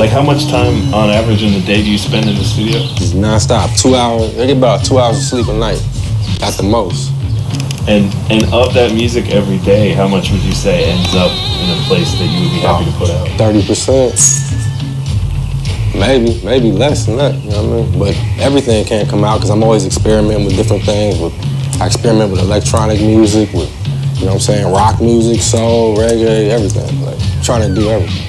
Like, how much time on average in the day do you spend in the studio? Non-stop, 2 hours. I get about 2 hours of sleep a night, at the most. And of that music every day, how much would you say ends up in a place that you would be happy to put out? 30%. Maybe less than that, you know what I mean? But everything can't come out because I'm always experimenting with different things. I experiment with electronic music, with, you know what I'm saying, rock music, soul, reggae, everything. Like, trying to do everything.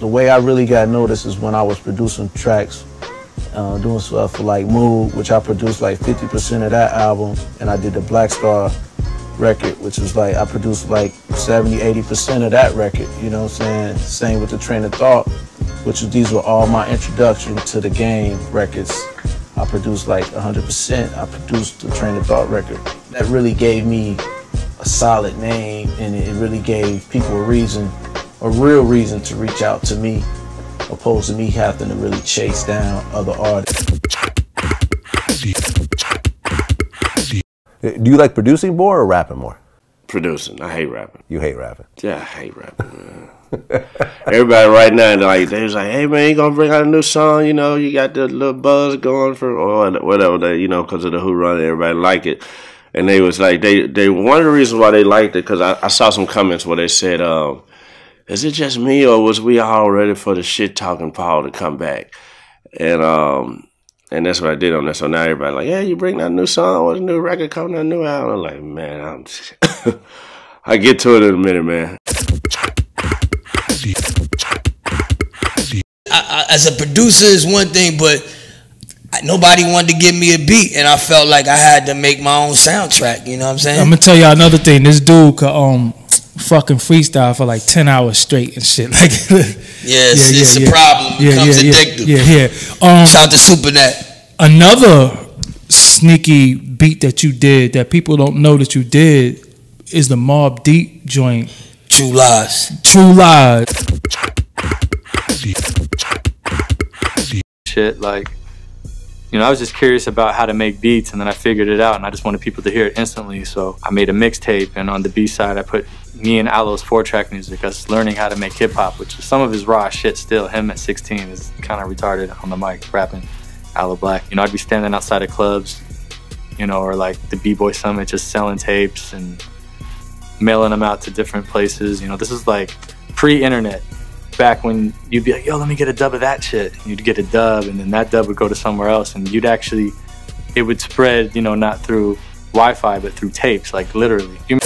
The way I really got noticed is when I was producing tracks, doing stuff for like Mood, which I produced like 50% of that album, and I did the Black Star record, which was like, I produced like 70, 80% of that record, you know what I'm saying? Same with the Train of Thought, which was, these were all my introduction to the game records. I produced like 100%, I produced the Train of Thought record. That really gave me a solid name, and it really gave people a reason, a real reason to reach out to me, opposed to me having to really chase down other artists. Do you like producing more or rapping more? Producing. I hate rapping. You hate rapping? Yeah, I hate rapping, man. Everybody right now, they're like, hey, man, you gonna bring out a new song, you know, you got the little buzz going for, or whatever, they, you know, because of the Who Run, everybody like it. And they was like, they one of the reasons why they liked it, because I saw some comments where they said, is it just me, or was we all ready for the shit-talking Paul to come back? And that's what I did on that. So now everybody's like, yeah, you bring that new song, or a new record coming out, a new album. I'm like, man, I get to it in a minute, man. As a producer is one thing, but nobody wanted to give me a beat, and I felt like I had to make my own soundtrack, you know what I'm saying? I'm going to tell y'all another thing. This dude could, fucking freestyle for like 10 hours straight and shit. Like, it's a problem. It becomes addictive. Shout out to Supernat. Another sneaky beat that you did that people don't know that you did is the Mobb Deep joint. True Lies. True Lies. Shit, like, you know, I was just curious about how to make beats, and then I figured it out, and I just wanted people to hear it instantly, so I made a mixtape, and on the B side I put me and Aloe's 4-track music, us learning how to make hip-hop, which is some of his raw shit still. Him at 16 is kind of retarded on the mic, rapping Aloe Blacc. You know, I'd be standing outside of clubs, you know, or like the B-Boy Summit, just selling tapes and mailing them out to different places. You know, this is like pre-internet. Back when you'd be like, yo, let me get a dub of that shit. And you'd get a dub, and then that dub would go to somewhere else, and you'd actually, it would spread, you know, not through Wi-Fi, but through tapes, like literally. You